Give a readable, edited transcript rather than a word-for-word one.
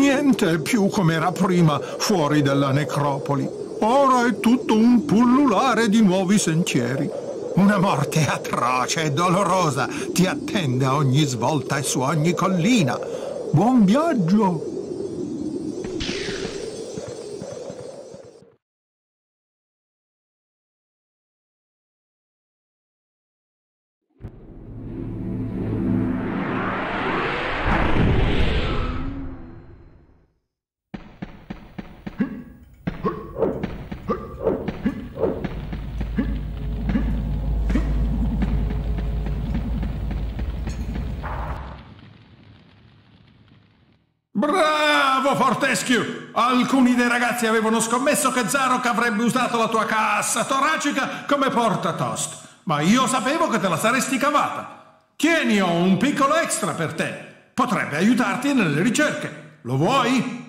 Niente più come era prima fuori dalla necropoli. Ora è tutto un pullulare di nuovi sentieri. Una morte atroce e dolorosa ti attende a ogni svolta e su ogni collina. Buon viaggio! Bravo, Fortescue! Alcuni dei ragazzi avevano scommesso che Zarok avrebbe usato la tua cassa toracica come portatost, ma io sapevo che te la saresti cavata. Tieni, ho un piccolo extra per te. Potrebbe aiutarti nelle ricerche. Lo vuoi?